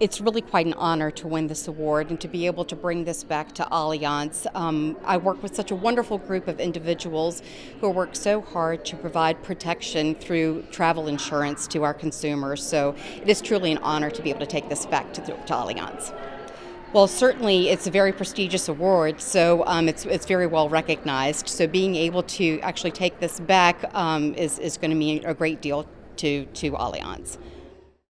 It's really quite an honor to win this award and to be able to bring this back to Allianz. I work with such a wonderful group of individuals who work so hard to provide protection through travel insurance to our consumers. So it is truly an honor to be able to take this back to Allianz. Well, certainly it's a very prestigious award, so it's very well recognized. So being able to actually take this back is going to mean a great deal to Allianz.